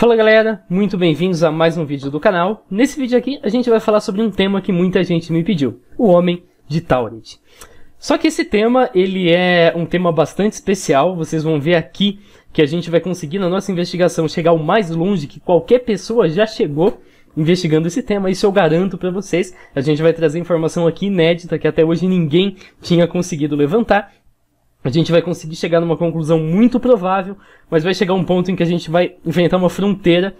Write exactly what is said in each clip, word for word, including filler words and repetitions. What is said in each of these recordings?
Fala galera, muito bem-vindos a mais um vídeo do canal. Nesse vídeo aqui a gente vai falar sobre um tema que muita gente me pediu, o Homem de Taured. Só que esse tema, ele é um tema bastante especial, vocês vão ver aqui que a gente vai conseguir na nossa investigação chegar o mais longe que qualquer pessoa já chegou investigando esse tema, isso eu garanto pra vocês. A gente vai trazer informação aqui inédita que até hoje ninguém tinha conseguido levantar. A gente vai conseguir chegar numa conclusão muito provável, mas vai chegar um ponto em que a gente vai enfrentar uma fronteira,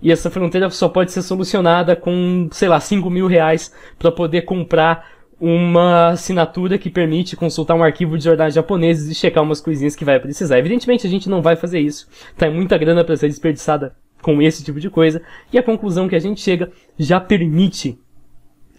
e essa fronteira só pode ser solucionada com, sei lá, cinco mil reais para poder comprar uma assinatura que permite consultar um arquivo de jornais japoneses e checar umas coisinhas que vai precisar. Evidentemente a gente não vai fazer isso, tá? É muita grana para ser desperdiçada com esse tipo de coisa, e a conclusão que a gente chega já permite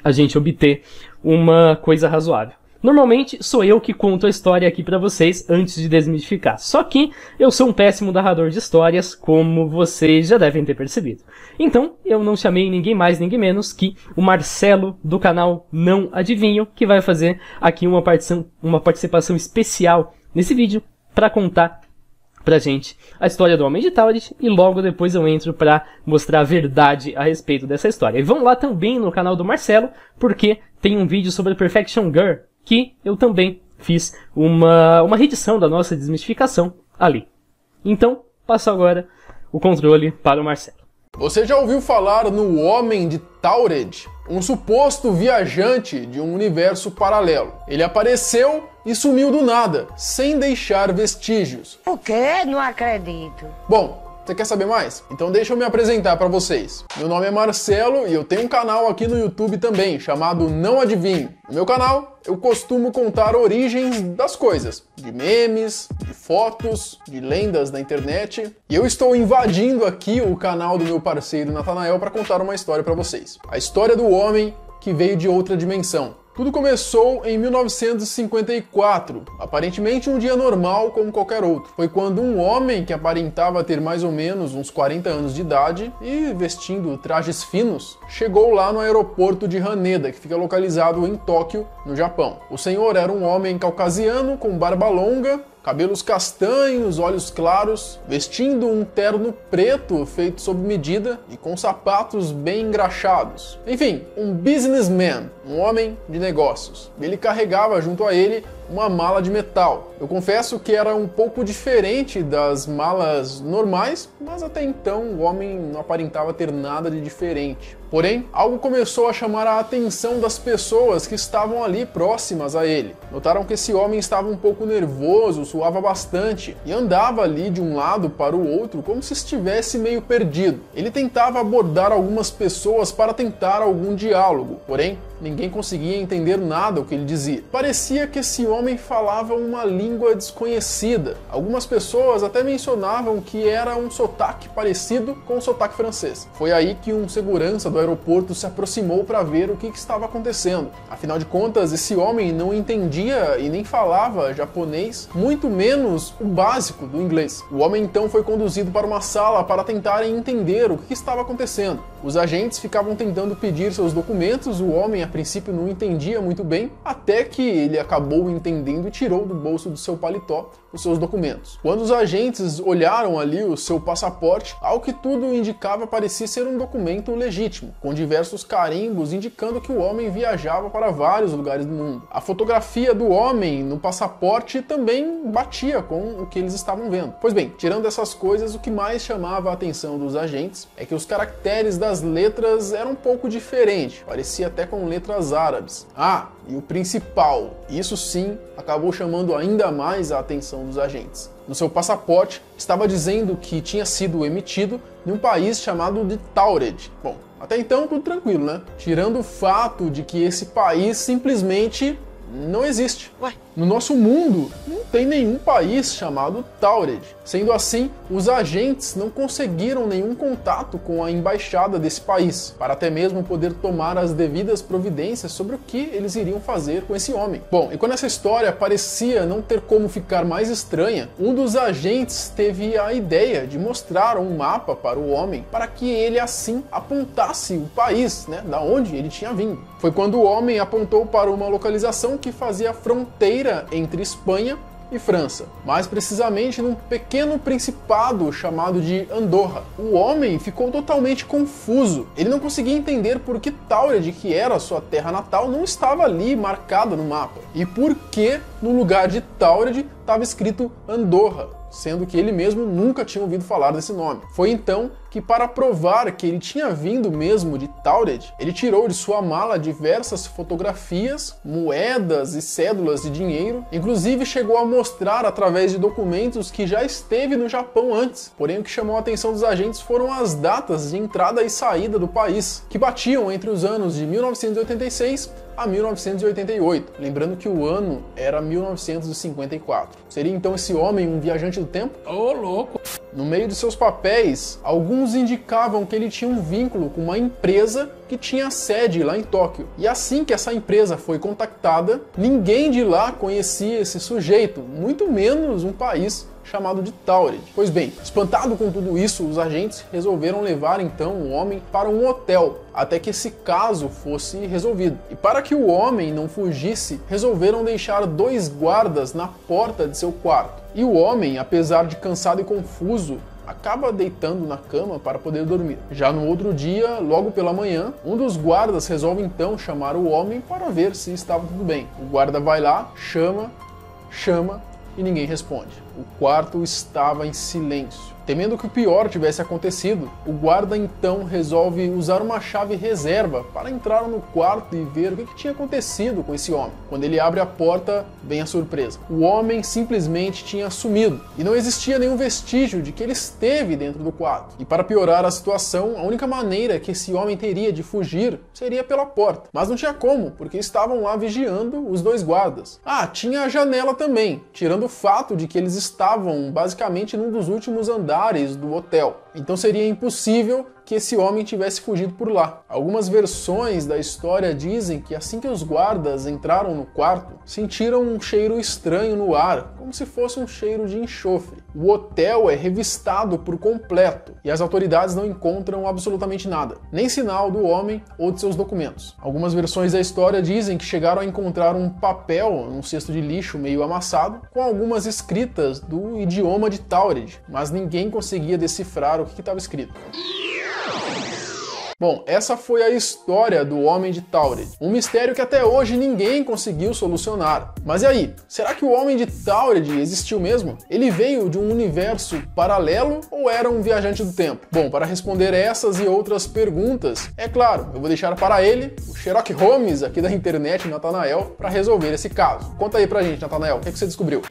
a gente obter uma coisa razoável. Normalmente sou eu que conto a história aqui pra vocês antes de desmistificar. Só que eu sou um péssimo narrador de histórias, como vocês já devem ter percebido. Então eu não chamei ninguém mais, ninguém menos que o Marcelo do canal Não Adivinho, que vai fazer aqui uma participação, uma participação especial nesse vídeo pra contar pra gente a história do Homem de Taured, e logo depois eu entro pra mostrar a verdade a respeito dessa história. E vão lá também no canal do Marcelo, porque tem um vídeo sobre a Perfection Girl, que eu também fiz uma, uma reedição da nossa desmistificação ali. Então, passo agora o controle para o Marcelo. Você já ouviu falar no Homem de Taured? Um suposto viajante de um universo paralelo. Ele apareceu e sumiu do nada, sem deixar vestígios. O quê? Não acredito. Bom, você quer saber mais? Então deixa eu me apresentar para vocês. Meu nome é Marcelo e eu tenho um canal aqui no YouTube também, chamado Não Adivinho. No meu canal, eu costumo contar origens das coisas, de memes, de fotos, de lendas na internet. E eu estou invadindo aqui o canal do meu parceiro Natanael para contar uma história para vocês. A história do homem que veio de outra dimensão. Tudo começou em mil novecentos e cinquenta e quatro, aparentemente um dia normal como qualquer outro. Foi quando um homem que aparentava ter mais ou menos uns quarenta anos de idade e vestindo trajes finos, chegou lá no aeroporto de Haneda, que fica localizado em Tóquio, no Japão. O senhor era um homem caucasiano com barba longa, cabelos castanhos, olhos claros, vestindo um terno preto feito sob medida e com sapatos bem engraxados. Enfim, um businessman, um homem de negócios. Ele carregava junto a ele uma mala de metal. Eu confesso que era um pouco diferente das malas normais, mas até então o homem não aparentava ter nada de diferente. Porém, algo começou a chamar a atenção das pessoas que estavam ali próximas a ele. Notaram que esse homem estava um pouco nervoso, suava bastante e andava ali de um lado para o outro como se estivesse meio perdido. Ele tentava abordar algumas pessoas para tentar algum diálogo, porém ninguém conseguia entender nada o que ele dizia. Parecia que esse homem falava uma língua desconhecida. Algumas pessoas até mencionavam que era um sotaque parecido com o sotaque francês. Foi aí que um segurança do aeroporto se aproximou para ver o que, que estava acontecendo. Afinal de contas, esse homem não entendia e nem falava japonês, muito menos o básico do inglês. O homem então foi conduzido para uma sala para tentarem entender o que, que estava acontecendo. Os agentes ficavam tentando pedir seus documentos, o homem a princípio não entendia muito bem, até que ele acabou entendendo e tirou do bolso do seu paletó os seus documentos. Quando os agentes olharam ali o seu passaporte, ao que tudo indicava parecia ser um documento legítimo, com diversos carimbos indicando que o homem viajava para vários lugares do mundo. A fotografia do homem no passaporte também batia com o que eles estavam vendo. Pois bem, tirando essas coisas, o que mais chamava a atenção dos agentes é que os caracteres das letras eram um pouco diferentes, parecia até com letras árabes. Ah, e o principal, isso sim, acabou chamando ainda mais a atenção dos agentes. No seu passaporte estava dizendo que tinha sido emitido de um país chamado de Taured. Bom, até então tudo tranquilo, né? Tirando o fato de que esse país simplesmente não existe. Ué? No nosso mundo não tem nenhum país chamado Taured. Sendo assim, os agentes não conseguiram nenhum contato com a embaixada desse país, para até mesmo poder tomar as devidas providências sobre o que eles iriam fazer com esse homem. Bom, e quando essa história parecia não ter como ficar mais estranha, um dos agentes teve a ideia de mostrar um mapa para o homem, para que ele assim apontasse o país, né, da onde ele tinha vindo. Foi quando o homem apontou para uma localização que fazia fronteira entre Espanha e França, mais precisamente num pequeno principado chamado de Andorra. O homem ficou totalmente confuso. Ele não conseguia entender por que Taured, que era sua terra natal, não estava ali marcada no mapa, e por que no lugar de Taured estava escrito Andorra, sendo que ele mesmo nunca tinha ouvido falar desse nome. Foi então que, para provar que ele tinha vindo mesmo de Taured, ele tirou de sua mala diversas fotografias, moedas e cédulas de dinheiro, inclusive chegou a mostrar através de documentos que já esteve no Japão antes. Porém, o que chamou a atenção dos agentes foram as datas de entrada e saída do país, que batiam entre os anos de mil novecentos e oitenta e seis a mil novecentos e oitenta e oito, lembrando que o ano era mil novecentos e cinquenta e quatro. Seria então esse homem um viajante do tempo? Ô, louco! No meio de seus papéis, alguns indicavam que ele tinha um vínculo com uma empresa que tinha sede lá em Tóquio. E assim que essa empresa foi contactada, ninguém de lá conhecia esse sujeito, muito menos um país chamado de Taured. Pois bem, espantado com tudo isso, os agentes resolveram levar então o homem para um hotel, até que esse caso fosse resolvido. E para que o homem não fugisse, resolveram deixar dois guardas na porta de seu quarto. E o homem, apesar de cansado e confuso, acaba deitando na cama para poder dormir. Já no outro dia, logo pela manhã, um dos guardas resolve então chamar o homem para ver se estava tudo bem. O guarda vai lá, chama, chama, e ninguém responde. O quarto estava em silêncio. Temendo que o pior tivesse acontecido, o guarda então resolve usar uma chave reserva para entrar no quarto e ver o que tinha acontecido com esse homem. Quando ele abre a porta, vem a surpresa. O homem simplesmente tinha sumido, e não existia nenhum vestígio de que ele esteve dentro do quarto. E para piorar a situação, a única maneira que esse homem teria de fugir seria pela porta. Mas não tinha como, porque estavam lá vigiando os dois guardas. Ah, tinha a janela também, tirando o fato de que eles estavam basicamente num dos últimos andares do hotel. Então seria impossível que esse homem tivesse fugido por lá. Algumas versões da história dizem que assim que os guardas entraram no quarto, sentiram um cheiro estranho no ar, como se fosse um cheiro de enxofre. O hotel é revistado por completo e as autoridades não encontram absolutamente nada, nem sinal do homem ou de seus documentos. Algumas versões da história dizem que chegaram a encontrar um papel num cesto de lixo meio amassado, com algumas escritas do idioma de Taured, mas ninguém conseguia decifrar o que estava escrito. Bom, essa foi a história do Homem de Taured, um mistério que até hoje ninguém conseguiu solucionar. Mas e aí? Será que o Homem de Taured existiu mesmo? Ele veio de um universo paralelo ou era um viajante do tempo? Bom, para responder essas e outras perguntas, é claro, eu vou deixar para ele, o Sherlock Holmes aqui da internet, Natanael, para resolver esse caso. Conta aí pra gente, Natanael, o que é que você descobriu?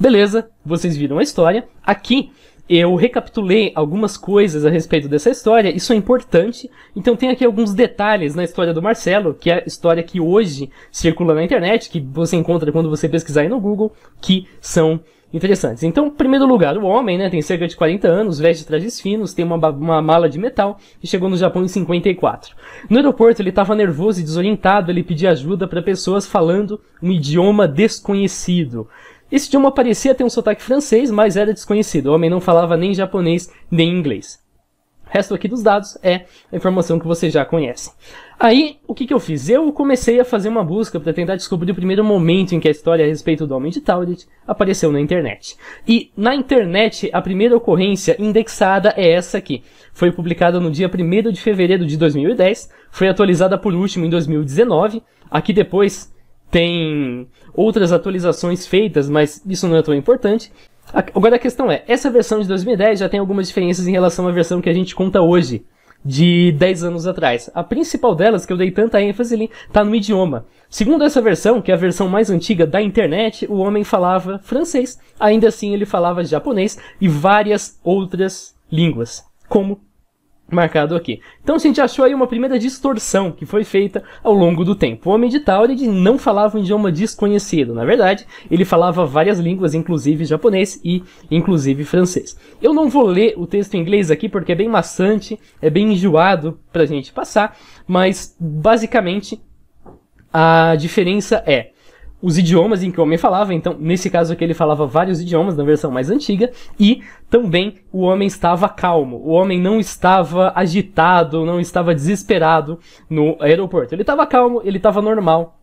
Beleza, vocês viram a história. Aqui eu recapitulei algumas coisas a respeito dessa história, isso é importante. Então tem aqui alguns detalhes na história do Marcelo, que é a história que hoje circula na internet, que você encontra quando você pesquisar aí no Google, que são interessantes. Então, em primeiro lugar, o homem, né, tem cerca de quarenta anos, veste trajes finos, tem uma, uma mala de metal e chegou no Japão em cinquenta e quatro. No aeroporto ele estava nervoso e desorientado, ele pedia ajuda para pessoas falando um idioma desconhecido. Esse idioma parecia ter um sotaque francês, mas era desconhecido. O homem não falava nem japonês, nem inglês. O resto aqui dos dados é a informação que vocês já conhecem. Aí, o que que eu fiz? Eu comecei a fazer uma busca para tentar descobrir o primeiro momento em que a história a respeito do Homem de Taured apareceu na internet. E, na internet, a primeira ocorrência indexada é essa aqui. Foi publicada no dia primeiro de fevereiro de dois mil e dez, foi atualizada por último em dois mil e dezenove, aqui depois tem outras atualizações feitas, mas isso não é tão importante. Agora a questão é, essa versão de dois mil e dez já tem algumas diferenças em relação à versão que a gente conta hoje, de dez anos atrás. A principal delas, que eu dei tanta ênfase ali, tá no idioma. Segundo essa versão, que é a versão mais antiga da internet, o homem falava francês, ainda assim ele falava japonês e várias outras línguas, como marcado aqui. Então a gente achou aí uma primeira distorção que foi feita ao longo do tempo. O Homem de Taured não falava um idioma desconhecido. Na verdade, ele falava várias línguas, inclusive japonês e inclusive francês. Eu não vou ler o texto em inglês aqui porque é bem maçante, é bem enjoado pra gente passar, mas basicamente a diferença é os idiomas em que o homem falava. Então, nesse caso aqui ele falava vários idiomas, na versão mais antiga, e também o homem estava calmo, o homem não estava agitado, não estava desesperado no aeroporto. Ele estava calmo, ele estava normal,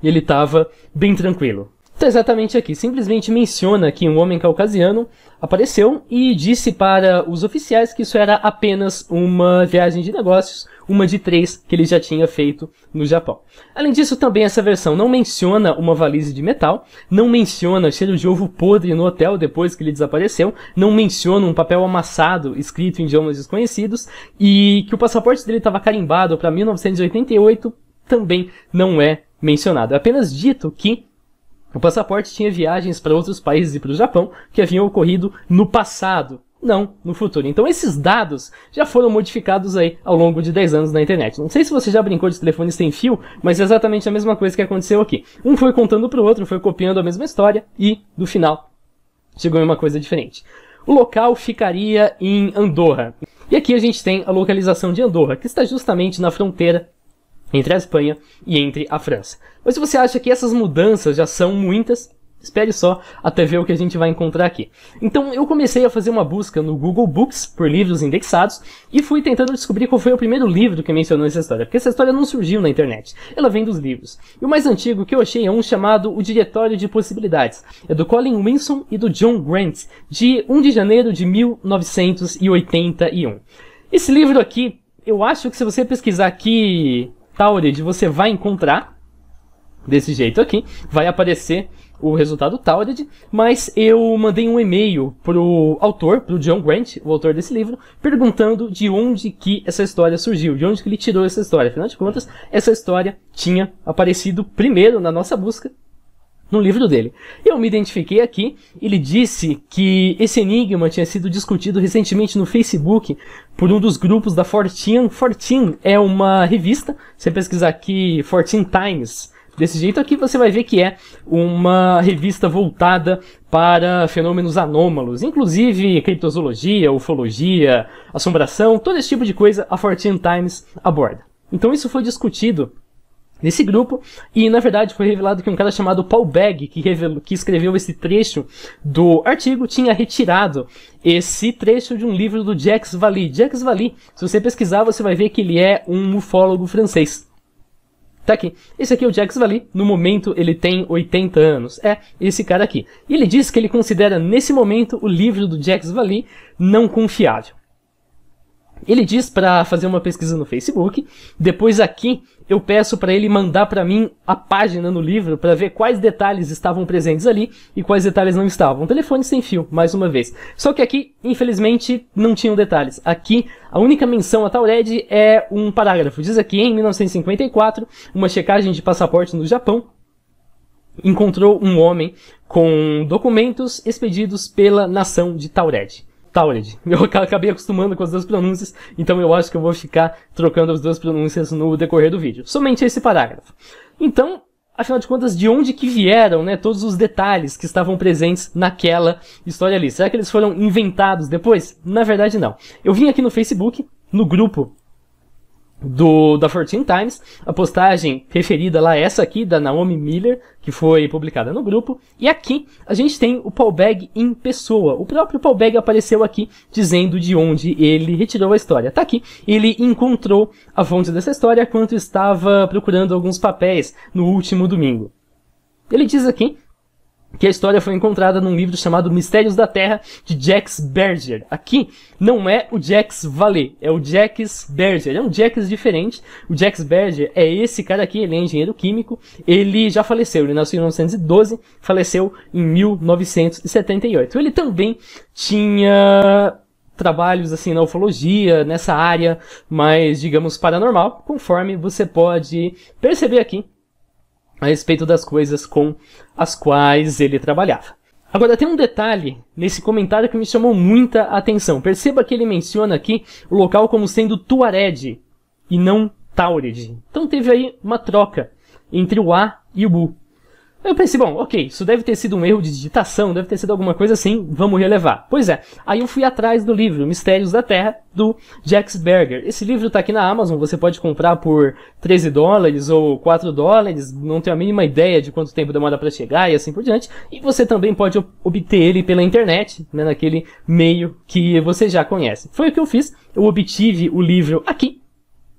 ele estava bem tranquilo. Está exatamente aqui. Simplesmente menciona que um homem caucasiano apareceu e disse para os oficiais que isso era apenas uma viagem de negócios, uma de três que ele já tinha feito no Japão. Além disso, também essa versão não menciona uma valise de metal, não menciona cheiro de ovo podre no hotel depois que ele desapareceu, não menciona um papel amassado escrito em idiomas desconhecidos e que o passaporte dele estava carimbado para mil novecentos e oitenta e oito também não é mencionado. É apenas dito que o passaporte tinha viagens para outros países e para o Japão que haviam ocorrido no passado, não no futuro. Então esses dados já foram modificados aí ao longo de dez anos na internet. Não sei se você já brincou de telefone sem fio, mas é exatamente a mesma coisa que aconteceu aqui. Um foi contando para o outro, foi copiando a mesma história e, no final, chegou em uma coisa diferente. O local ficaria em Andorra. E aqui a gente tem a localização de Andorra, que está justamente na fronteira entre a Espanha e entre a França. Mas se você acha que essas mudanças já são muitas, espere só até ver o que a gente vai encontrar aqui. Então eu comecei a fazer uma busca no Google Books por livros indexados e fui tentando descobrir qual foi o primeiro livro que mencionou essa história, porque essa história não surgiu na internet, ela vem dos livros. E o mais antigo que eu achei é um chamado O Diretório de Possibilidades, é do Colin Winson e do John Grant, de primeiro de janeiro de mil novecentos e oitenta e um. Esse livro aqui, eu acho que se você pesquisar aqui Taured, você vai encontrar desse jeito aqui, vai aparecer o resultado Taured, mas eu mandei um e-mail pro autor, pro John Grant, o autor desse livro, perguntando de onde que essa história surgiu, de onde que ele tirou essa história. Afinal de contas, essa história tinha aparecido primeiro na nossa busca, no livro dele. Eu me identifiquei aqui, ele disse que esse enigma tinha sido discutido recentemente no Facebook por um dos grupos da Fortean. Fortean é uma revista, você pesquisar aqui Fortean Times, desse jeito aqui você vai ver que é uma revista voltada para fenômenos anômalos, inclusive criptozoologia, ufologia, assombração, todo esse tipo de coisa a Fortean Times aborda. Então isso foi discutido nesse grupo, e na verdade foi revelado que um cara chamado Paul Begg, que, revelou, que escreveu esse trecho do artigo, tinha retirado esse trecho de um livro do Jacques Vallée. Jacques Vallée, se você pesquisar, você vai ver que ele é um ufólogo francês. Tá aqui. Esse aqui é o Jacques Vallée, no momento ele tem oitenta anos. É esse cara aqui. E ele diz que ele considera, nesse momento, o livro do Jacques Vallée não confiável. Ele diz para fazer uma pesquisa no Facebook, depois aqui eu peço para ele mandar para mim a página no livro para ver quais detalhes estavam presentes ali e quais detalhes não estavam. Telefone sem fio, mais uma vez. Só que aqui, infelizmente, não tinham detalhes. Aqui, a única menção a Taured é um parágrafo. Diz aqui, em mil novecentos e cinquenta e quatro, uma checagem de passaporte no Japão encontrou um homem com documentos expedidos pela nação de Taured. Taured. Eu acabei acostumando com as duas pronúncias, então eu acho que eu vou ficar trocando as duas pronúncias no decorrer do vídeo. Somente esse parágrafo. Então, afinal de contas, de onde que vieram, né, todos os detalhes que estavam presentes naquela história ali? Será que eles foram inventados depois? Na verdade, não. Eu vim aqui no Facebook, no grupo do, da Fortean Times, a postagem referida lá, essa aqui, da Naomi Miller, que foi publicada no grupo, e aqui a gente tem o Paul Begg em pessoa. O próprio Paul Begg apareceu aqui dizendo de onde ele retirou a história. Tá aqui, ele encontrou a fonte dessa história quando estava procurando alguns papéis no último domingo. Ele diz aqui que a história foi encontrada num livro chamado Mistérios da Terra, de Jacques Bergier. Aqui não é o Jacques Vallée, é o Jacques Bergier. É um Jacques diferente. O Jacques Bergier é esse cara aqui, ele é engenheiro químico. Ele já faleceu, ele nasceu em mil novecentos e doze, faleceu em mil novecentos e setenta e oito. Ele também tinha trabalhos assim na ufologia, nessa área mais, digamos, paranormal, conforme você pode perceber aqui a respeito das coisas com as quais ele trabalhava. Agora, tem um detalhe nesse comentário que me chamou muita atenção. Perceba que ele menciona aqui o local como sendo Tuareg e não Taured. Então teve aí uma troca entre o A e o U. Eu pensei, bom, ok, isso deve ter sido um erro de digitação, deve ter sido alguma coisa assim, vamos relevar. Pois é, aí eu fui atrás do livro Mistérios da Terra, do Jacques Bergier. Esse livro está aqui na Amazon, você pode comprar por treze dólares ou quatro dólares, não tenho a mínima ideia de quanto tempo demora para chegar e assim por diante. E você também pode obter ele pela internet, né, naquele meio que você já conhece. Foi o que eu fiz, eu obtive o livro aqui,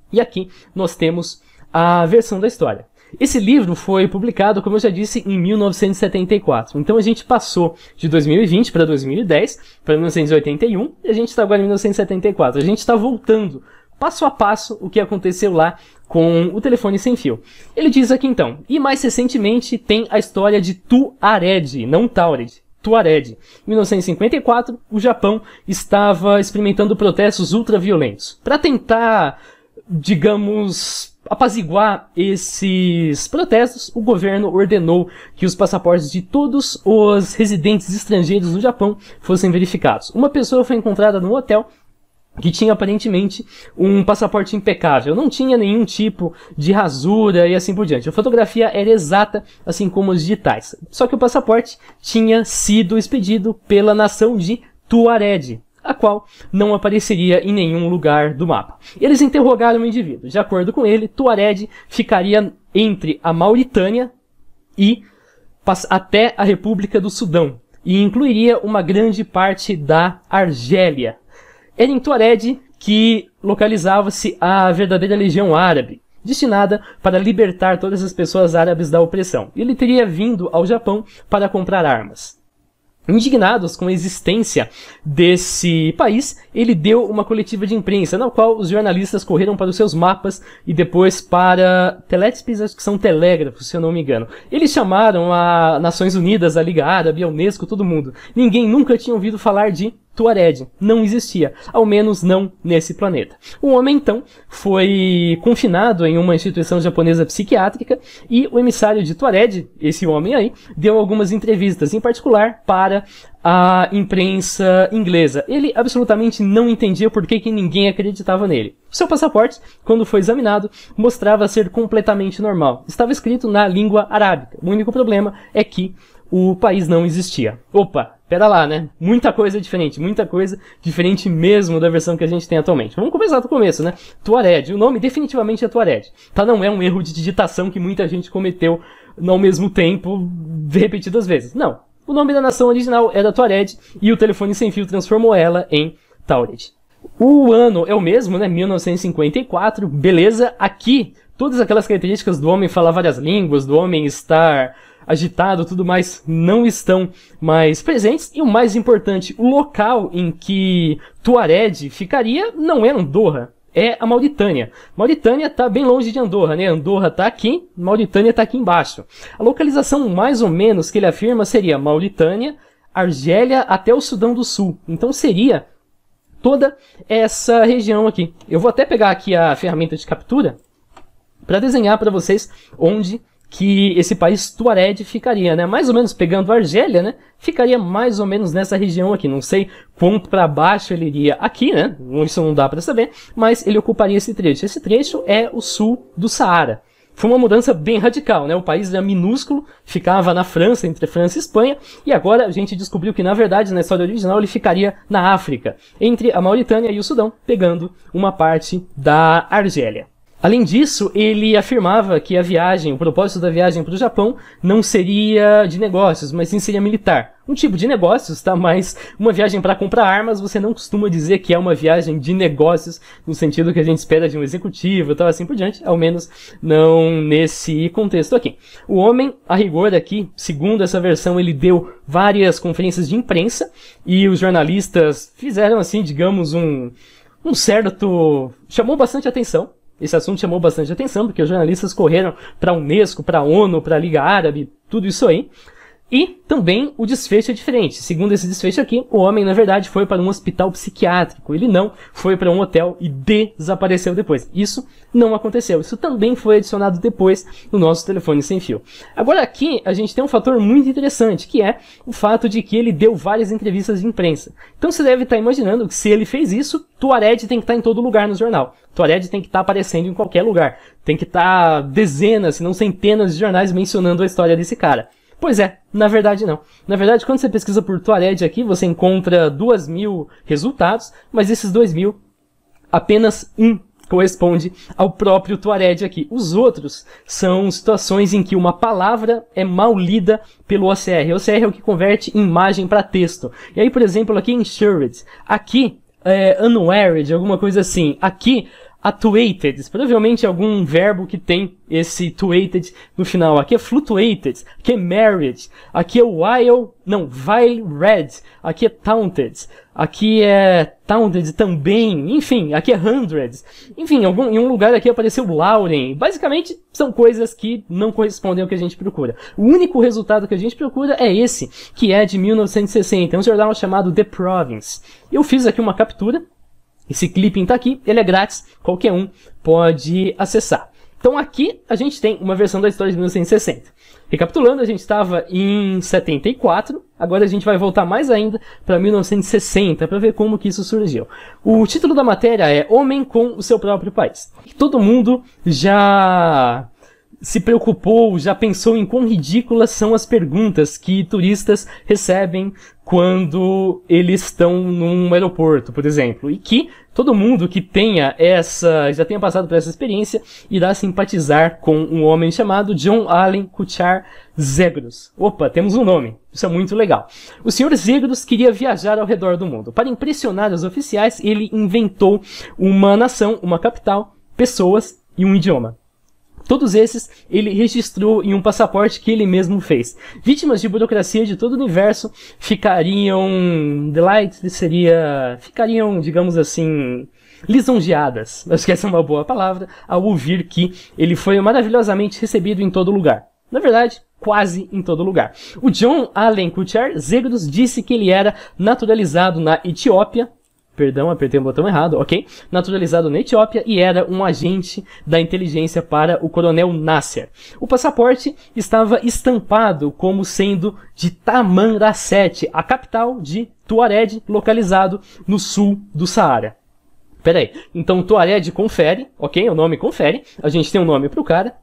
e aqui nós temos a versão da história. Esse livro foi publicado, como eu já disse, em mil novecentos e setenta e quatro. Então a gente passou de dois mil e vinte para dois mil e dez, para mil novecentos e oitenta e um, e a gente está agora em mil novecentos e setenta e quatro. A gente está voltando passo a passo o que aconteceu lá com o telefone sem fio. Ele diz aqui então, e mais recentemente tem a história de Tuareg, não Taured. Tuareg. Em mil novecentos e cinquenta e quatro, o Japão estava experimentando protestos ultraviolentos. Para tentar, digamos, apaziguar esses protestos, o governo ordenou que os passaportes de todos os residentes estrangeiros do Japão fossem verificados. Uma pessoa foi encontrada num hotel que tinha aparentemente um passaporte impecável, não tinha nenhum tipo de rasura e assim por diante. A fotografia era exata, assim como os digitais. Só que o passaporte tinha sido expedido pela nação de Tuareg, a qual não apareceria em nenhum lugar do mapa. Eles interrogaram o indivíduo. De acordo com ele, Tuareg ficaria entre a Mauritânia e até a República do Sudão, e incluiria uma grande parte da Argélia. Era em Tuareg que localizava-se a verdadeira legião árabe, destinada para libertar todas as pessoas árabes da opressão. Ele teria vindo ao Japão para comprar armas. Indignados com a existência desse país, ele deu uma coletiva de imprensa, na qual os jornalistas correram para os seus mapas e depois para telégrafos, acho que são telégrafos, se eu não me engano. Eles chamaram a Nações Unidas, a Liga Árabe, a UNESCO, todo mundo. Ninguém nunca tinha ouvido falar de Tuareg, não existia, ao menos não nesse planeta. O homem, então, foi confinado em uma instituição japonesa psiquiátrica e o emissário de Tuareg, esse homem aí, deu algumas entrevistas, em particular para a imprensa inglesa. Ele absolutamente não entendia por que que ninguém acreditava nele. Seu passaporte, quando foi examinado, mostrava ser completamente normal. Estava escrito na língua arábica. O único problema é que o país não existia. Opa, pera lá, né? Muita coisa diferente, muita coisa diferente mesmo da versão que a gente tem atualmente. Vamos começar do começo, né? Tuareg, o nome definitivamente é Tuareg. Tá, não é um erro de digitação que muita gente cometeu ao mesmo tempo, repetidas vezes. Não, o nome da nação original era Tuareg e o telefone sem fio transformou ela em Taured. O ano é o mesmo, né? mil novecentos e cinquenta e quatro, beleza. Aqui, todas aquelas características do homem falar várias línguas, do homem estar agitado, tudo mais, não estão mais presentes. E o mais importante, o local em que Tuareg ficaria não é Andorra, é a Mauritânia. Mauritânia está bem longe de Andorra, né? Andorra está aqui, Mauritânia está aqui embaixo. A localização mais ou menos que ele afirma seria Mauritânia, Argélia até o Sudão do Sul. Então seria toda essa região aqui. Eu vou até pegar aqui a ferramenta de captura para desenhar para vocês onde que esse país Tuareg ficaria, né? Mais ou menos pegando a Argélia, né? Ficaria mais ou menos nessa região aqui. Não sei quanto para baixo ele iria aqui, né? Isso não dá para saber, mas ele ocuparia esse trecho. Esse trecho é o sul do Saara. Foi uma mudança bem radical, né? O país era minúsculo, ficava na França, entre França e Espanha, e agora a gente descobriu que, na verdade, na história original, ele ficaria na África, entre a Mauritânia e o Sudão, pegando uma parte da Argélia. Além disso, ele afirmava que a viagem, o propósito da viagem para o Japão não seria de negócios, mas sim seria militar. Um tipo de negócios, tá? Mas uma viagem para comprar armas, você não costuma dizer que é uma viagem de negócios, no sentido que a gente espera de um executivo e tal, assim por diante, ao menos não nesse contexto aqui. O homem, a rigor aqui, segundo essa versão, ele deu várias conferências de imprensa e os jornalistas fizeram, assim, digamos, um, um certo... chamou bastante atenção. Esse assunto chamou bastante atenção, porque os jornalistas correram para a UNESCO, para a ONU, para a Liga Árabe, tudo isso aí. E também o desfecho é diferente. Segundo esse desfecho aqui, o homem, na verdade, foi para um hospital psiquiátrico. Ele não foi para um hotel e desapareceu depois. Isso não aconteceu. Isso também foi adicionado depois no nosso telefone sem fio. Agora aqui a gente tem um fator muito interessante, que é o fato de que ele deu várias entrevistas de imprensa. Então você deve estar imaginando que se ele fez isso, Tuareg tem que estar em todo lugar no jornal. Tuareg tem que estar aparecendo em qualquer lugar. Tem que estar dezenas, se não centenas de jornais mencionando a história desse cara. Pois é, na verdade não. Na verdade, quando você pesquisa por Tuareg aqui, você encontra dois mil resultados, mas esses dois mil, apenas um corresponde ao próprio Tuareg aqui. Os outros são situações em que uma palavra é mal lida pelo O C R. O O C R é o que converte imagem para texto. E aí, por exemplo, aqui, insured. Aqui, é, unwary, alguma coisa assim. Aqui, atuated, provavelmente algum verbo que tem esse tuated no final. Aqui é fluctuated, aqui é married, aqui é while, não, vile red, aqui é taunted, aqui é taunted também, enfim, aqui é hundreds. Enfim, algum, em um lugar aqui apareceu lauren. Basicamente, são coisas que não correspondem ao que a gente procura. O único resultado que a gente procura é esse, que é de mil novecentos e sessenta, é um jornal chamado The Province. Eu fiz aqui uma captura. Esse clipping está aqui, ele é grátis, qualquer um pode acessar. Então aqui a gente tem uma versão da história de mil novecentos e sessenta. Recapitulando, a gente estava em setenta e quatro, agora a gente vai voltar mais ainda para mil novecentos e sessenta para ver como que isso surgiu. O título da matéria é Homem com o seu próprio país. Todo mundo já se preocupou, já pensou em quão ridículas são as perguntas que turistas recebem quando eles estão num aeroporto, por exemplo. E que todo mundo que tenha essa, já tenha passado por essa experiência, irá simpatizar com um homem chamado John Allen Kuchar Zegrus. Opa, temos um nome. Isso é muito legal. O senhor Zegrus queria viajar ao redor do mundo. Para impressionar os oficiais, ele inventou uma nação, uma capital, pessoas e um idioma. Todos esses ele registrou em um passaporte que ele mesmo fez. Vítimas de burocracia de todo o universo ficariam... Delight seria... Ficariam, digamos assim... lisonjeadas. Acho que essa é uma boa palavra. Ao ouvir que ele foi maravilhosamente recebido em todo lugar. Na verdade, quase em todo lugar. O John Allen Kuchar Zegrus disse que ele era naturalizado na Etiópia. Perdão, apertei o botão errado, ok? Naturalizado na Etiópia e era um agente da inteligência para o Coronel Nasser. O passaporte estava estampado como sendo de Tamanrasset, a capital de Tuareg, localizado no sul do Saara. Pera aí, então Tuareg confere, ok? O nome confere, a gente tem um nome para o cara.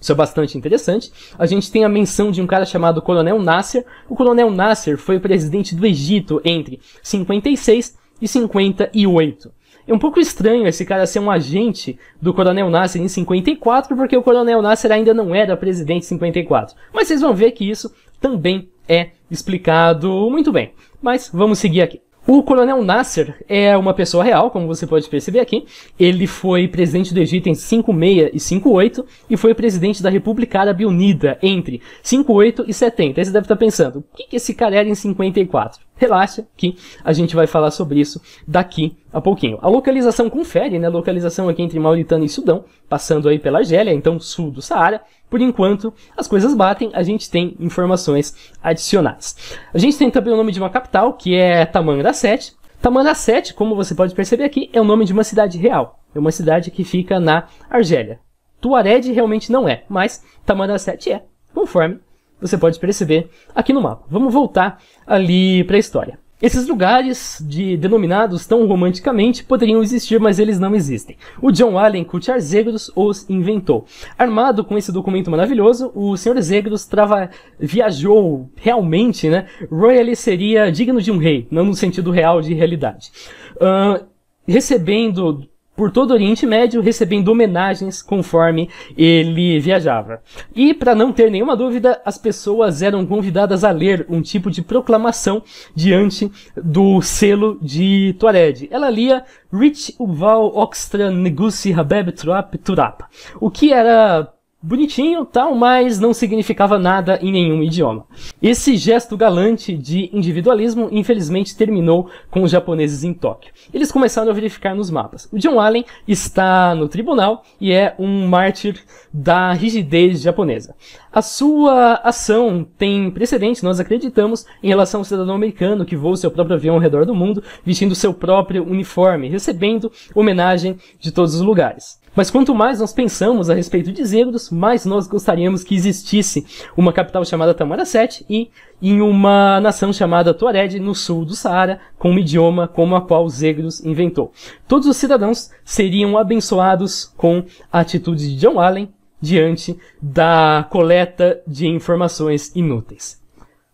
Isso é bastante interessante. A gente tem a menção de um cara chamado Coronel Nasser. O Coronel Nasser foi presidente do Egito entre cinquenta e seis e cinquenta e oito. É um pouco estranho esse cara ser um agente do Coronel Nasser em cinquenta e quatro, porque o Coronel Nasser ainda não era presidente em cinquenta e quatro. Mas vocês vão ver que isso também é explicado muito bem. Mas vamos seguir aqui. O Coronel Nasser é uma pessoa real, como você pode perceber aqui. Ele foi presidente do Egito em cinquenta e seis e cinquenta e oito e foi presidente da República Árabe Unida entre cinquenta e oito e setenta. Aí você deve estar pensando, o que esse cara era em cinquenta e quatro? Relaxa que a gente vai falar sobre isso daqui a pouquinho. A localização confere, né? A localização aqui entre Mauritânia e Sudão, passando aí pela Argélia, então sul do Saara. Por enquanto, as coisas batem, a gente tem informações adicionais. A gente tem também o nome de uma capital, que é Tamanrasset. Tamanrasset, como você pode perceber aqui, é o nome de uma cidade real. É uma cidade que fica na Argélia. Tuareg realmente não é, mas Tamanrasset é, conforme você pode perceber aqui no mapa. Vamos voltar ali para a história. Esses lugares de, denominados tão romanticamente poderiam existir, mas eles não existem. O John Allen Kuchar Zegrus os inventou. Armado com esse documento maravilhoso, o senhor Zegrus trava, viajou realmente, né? Royally seria digno de um rei, não no sentido real de realidade. Uh, recebendo... por todo o Oriente Médio, recebendo homenagens conforme ele viajava. E, para não ter nenhuma dúvida, as pessoas eram convidadas a ler um tipo de proclamação diante do selo de Tuareg. Ela lia Rich Uval Oxtra Negusi Habeb Trap Turapa, o que era bonitinho, tal, mas não significava nada em nenhum idioma. Esse gesto galante de individualismo, infelizmente, terminou com os japoneses em Tóquio. Eles começaram a verificar nos mapas. O John Allen está no tribunal e é um mártir da rigidez japonesa. A sua ação tem precedente, nós acreditamos, em relação ao cidadão americano que voa seu próprio avião ao redor do mundo, vestindo seu próprio uniforme, recebendo homenagem de todos os lugares. Mas quanto mais nós pensamos a respeito de Zegrus, mais nós gostaríamos que existisse uma capital chamada Tamanrasset e em uma nação chamada Tuareg, no sul do Saara, com um idioma como a qual Zegrus inventou. Todos os cidadãos seriam abençoados com a atitude de John Allen diante da coleta de informações inúteis.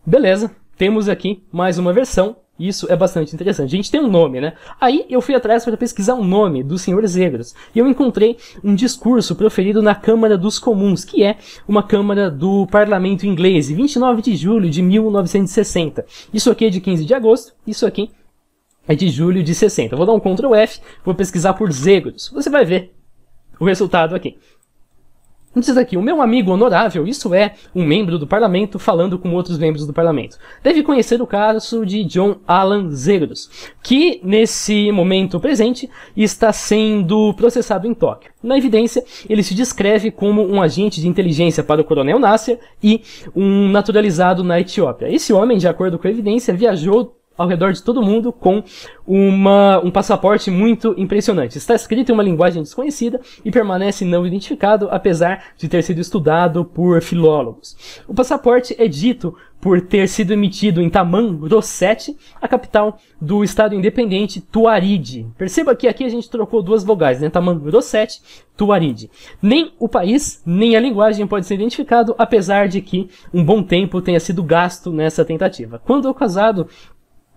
Beleza, temos aqui mais uma versão. Isso é bastante interessante. A gente tem um nome, né? Aí eu fui atrás para pesquisar o nome do senhor Zegrus. E eu encontrei um discurso proferido na Câmara dos Comuns, que é uma câmara do Parlamento Inglês, vinte e nove de julho de mil novecentos e sessenta. Isso aqui é de quinze de agosto, isso aqui é de julho de sessenta. Eu vou dar um control F, vou pesquisar por Zegrus. Você vai ver o resultado aqui. Diz aqui, o meu amigo honorável, isso é, um membro do parlamento falando com outros membros do parlamento, deve conhecer o caso de John Allen Zegrus, que, nesse momento presente, está sendo processado em Tóquio. Na evidência, ele se descreve como um agente de inteligência para o coronel Nasser e um naturalizado na Etiópia. Esse homem, de acordo com a evidência, viajou ao redor de todo mundo com uma, um passaporte muito impressionante. Está escrito em uma linguagem desconhecida e permanece não identificado, apesar de ter sido estudado por filólogos. O passaporte é dito por ter sido emitido em Tamanrasset, a capital do estado independente Tuareg. Perceba que aqui a gente trocou duas vogais, né? Tamanrasset, Tuareg. Nem o país, nem a linguagem pode ser identificado, apesar de que um bom tempo tenha sido gasto nessa tentativa. Quando o casado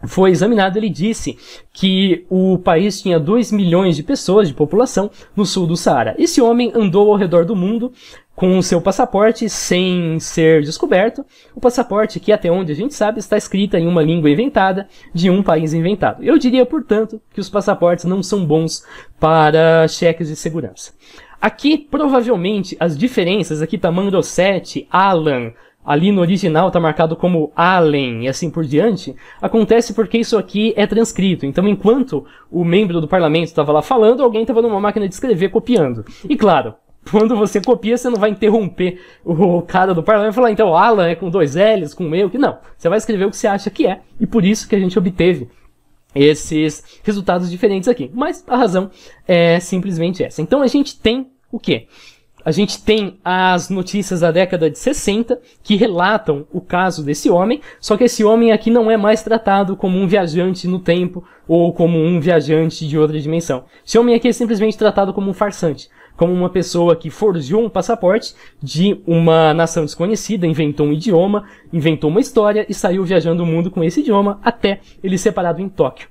foi examinado, ele disse que o país tinha dois milhões de pessoas de população no sul do Saara. Esse homem andou ao redor do mundo com o seu passaporte sem ser descoberto. O passaporte, que até onde a gente sabe, está escrita em uma língua inventada de um país inventado. Eu diria, portanto, que os passaportes não são bons para cheques de segurança. Aqui, provavelmente, as diferenças, aqui Tamanrasset, Alan, ali no original está marcado como Allen e assim por diante, acontece porque isso aqui é transcrito. Então, enquanto o membro do parlamento estava lá falando, alguém estava numa máquina de escrever copiando. E claro, quando você copia, você não vai interromper o cara do parlamento e falar, então, Allen é com dois L's, com E, que não. Você vai escrever o que você acha que é, e por isso que a gente obteve esses resultados diferentes aqui. Mas a razão é simplesmente essa. Então, a gente tem o quê? A gente tem as notícias da década de sessenta que relatam o caso desse homem, só que esse homem aqui não é mais tratado como um viajante no tempo ou como um viajante de outra dimensão. Esse homem aqui é simplesmente tratado como um farsante, como uma pessoa que forjou um passaporte de uma nação desconhecida, inventou um idioma, inventou uma história e saiu viajando o mundo com esse idioma até ele ser parado em Tóquio.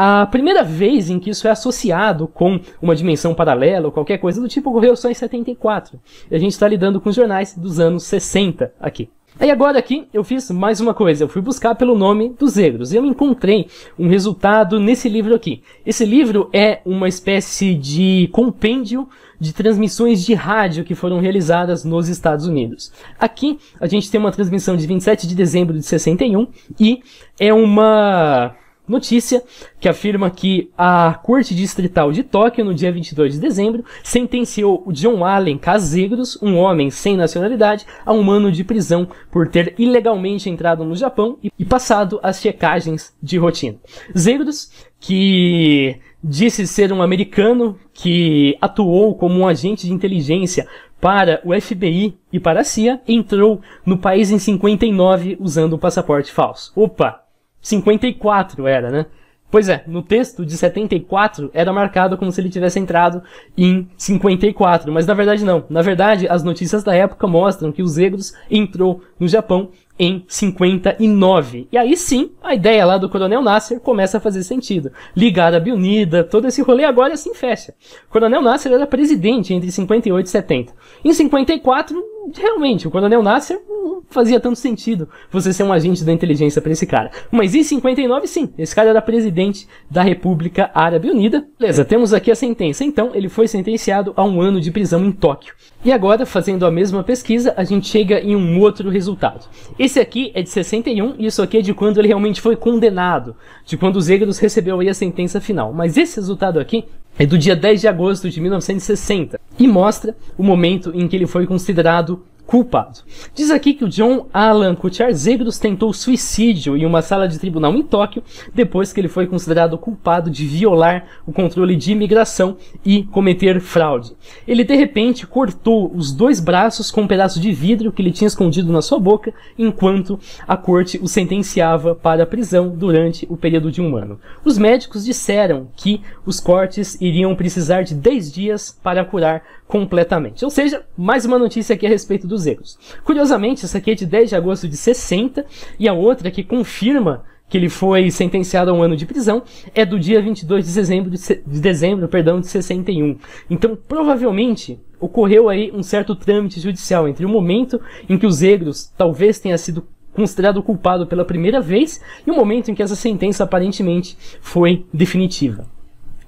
A primeira vez em que isso é associado com uma dimensão paralela ou qualquer coisa do tipo ocorreu só em setenta e quatro. E a gente está lidando com os jornais dos anos sessenta aqui. Aí agora aqui eu fiz mais uma coisa. Eu fui buscar pelo nome dos Zegrus. Eu encontrei um resultado nesse livro aqui. Esse livro é uma espécie de compêndio de transmissões de rádio que foram realizadas nos Estados Unidos. Aqui a gente tem uma transmissão de vinte e sete de dezembro de sessenta e um e é uma notícia que afirma que a Corte Distrital de Tóquio, no dia vinte e dois de dezembro, sentenciou o John Allen Zegrus, um homem sem nacionalidade, a um ano de prisão por ter ilegalmente entrado no Japão e passado as checagens de rotina. Zegrus, que disse ser um americano que atuou como um agente de inteligência para o F B I e para a C I A, entrou no país em cinquenta e nove usando um passaporte falso. Opa! cinquenta e quatro era, né? Pois é, no texto de setenta e quatro era marcado como se ele tivesse entrado em cinquenta e quatro, mas na verdade não. Na verdade, as notícias da época mostram que o Zegrus entrou no Japão em cinquenta e nove. E aí sim, a ideia lá do Coronel Nasser começa a fazer sentido. Liga Árabe Unida, todo esse rolê agora assim fecha. O Coronel Nasser era presidente entre cinquenta e oito e setenta. Em cinquenta e quatro, realmente, o Coronel Nasser não fazia tanto sentido você ser um agente da inteligência para esse cara. Mas em cinquenta e nove, sim, esse cara era presidente da República Árabe Unida. Beleza, temos aqui a sentença. Então, ele foi sentenciado a um ano de prisão em Tóquio. E agora, fazendo a mesma pesquisa, a gente chega em um outro resultado. Esse aqui é de sessenta e um e isso aqui é de quando ele realmente foi condenado, de quando o Zegrus recebeu aí a sentença final. Mas esse resultado aqui é do dia dez de agosto de mil novecentos e sessenta e mostra o momento em que ele foi considerado culpado. Diz aqui que o John Allen Kuchar Zegrus tentou suicídio em uma sala de tribunal em Tóquio depois que ele foi considerado culpado de violar o controle de imigração e cometer fraude. Ele de repente cortou os dois braços com um pedaço de vidro que ele tinha escondido na sua boca enquanto a corte o sentenciava para a prisão durante o período de um ano. Os médicos disseram que os cortes iriam precisar de dez dias para curar completamente. Ou seja, mais uma notícia aqui a respeito dos Zegrus. Curiosamente, essa aqui é de dez de agosto de sessenta e a outra que confirma que ele foi sentenciado a um ano de prisão é do dia vinte e dois de dezembro, de, de, dezembro, perdão, de sessenta e um. Então, provavelmente, ocorreu aí um certo trâmite judicial entre o momento em que os Zegrus talvez tenha sido considerado culpado pela primeira vez e o momento em que essa sentença aparentemente foi definitiva.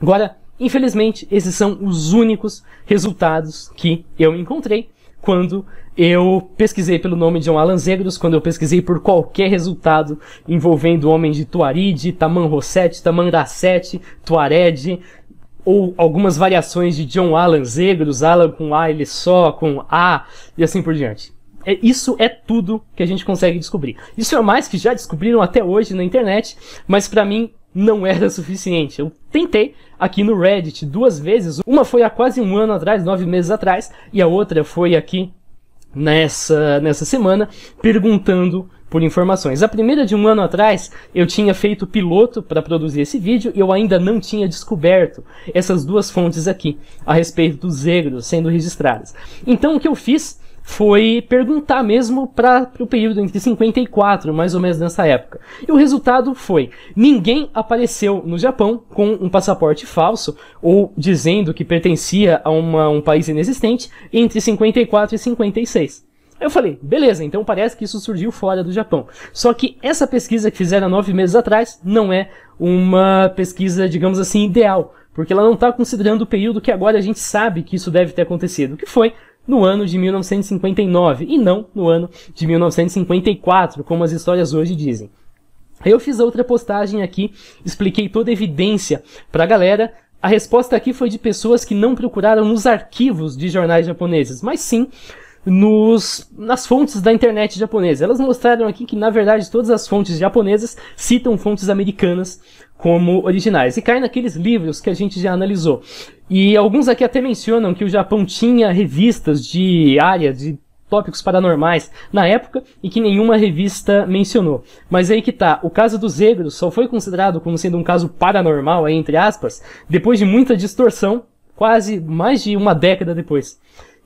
Agora, infelizmente, esses são os únicos resultados que eu encontrei quando eu pesquisei pelo nome de John Allen Zegrus, quando eu pesquisei por qualquer resultado envolvendo o Homem de Taured, Tamanrasset, Tamanrasset, Tuareg, ou algumas variações de John Allen Zegrus, Alan com A, ele só, com A, e assim por diante. É, isso é tudo que a gente consegue descobrir. Isso é mais que já descobriram até hoje na internet, mas pra mim não era suficiente. Eu tentei aqui no Reddit duas vezes. Uma foi há quase um ano atrás, nove meses atrás, e a outra foi aqui nessa, nessa semana, perguntando por informações. A primeira, de um ano atrás, eu tinha feito piloto para produzir esse vídeo e eu ainda não tinha descoberto essas duas fontes aqui a respeito dos Zegrus sendo registradas. Então o que eu fiz foi perguntar mesmo para o período entre cinquenta e quatro, mais ou menos nessa época. E o resultado foi: ninguém apareceu no Japão com um passaporte falso ou dizendo que pertencia a uma, um país inexistente entre cinquenta e quatro e cinquenta e seis. Eu falei, beleza, então parece que isso surgiu fora do Japão. Só que essa pesquisa que fizeram nove meses atrás não é uma pesquisa, digamos assim, ideal, porque ela não está considerando o período que agora a gente sabe que isso deve ter acontecido, que foi no ano de mil novecentos e cinquenta e nove, e não no ano de mil novecentos e cinquenta e quatro, como as histórias hoje dizem. Eu fiz outra postagem aqui, expliquei toda a evidência para a galera. A resposta aqui foi de pessoas que não procuraram nos arquivos de jornais japoneses, mas sim nos, nas fontes da internet japonesa. Elas mostraram aqui que, na verdade, todas as fontes japonesas citam fontes americanas como originais, e cai naqueles livros que a gente já analisou. E alguns aqui até mencionam que o Japão tinha revistas de área de tópicos paranormais na época e que nenhuma revista mencionou. Mas aí que tá, o caso dos Zegrus só foi considerado como sendo um caso paranormal, aí, entre aspas, depois de muita distorção, quase mais de uma década depois.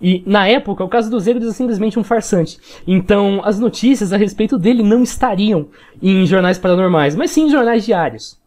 E, na época, o caso dos Zegrus é simplesmente um farsante. Então, as notícias a respeito dele não estariam em jornais paranormais, mas sim em jornais diários.